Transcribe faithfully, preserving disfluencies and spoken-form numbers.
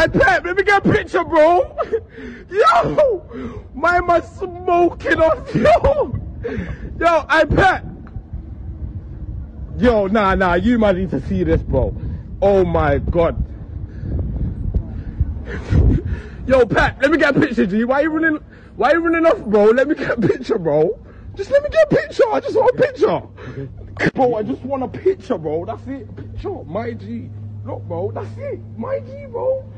Hey, Pep, let me get a picture, bro. Yo, my man smoking on yo. Yo, hey, Pep. Yo, nah, nah, you might need to see this, bro. Oh my God. Yo, Pep, let me get a picture, G. Why are you running? Why are you running off, bro? Let me get a picture, bro. Just let me get a picture. I just want a picture. Okay. Bro, I just want a picture, bro. That's it. A picture, my G. Look, bro, that's it. My G, bro.